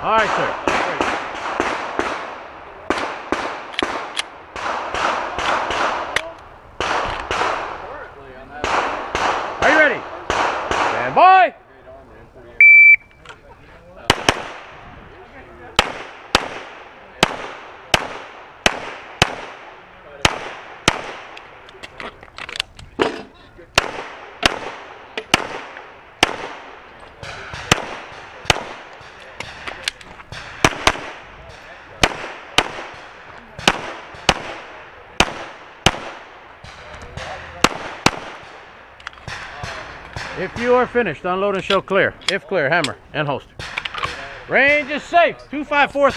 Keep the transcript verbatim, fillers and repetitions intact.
All right, sir. Great. Are you ready? Stand by. If you are finished, unload and show clear. If clear, hammer and holster. Range is safe. two five four.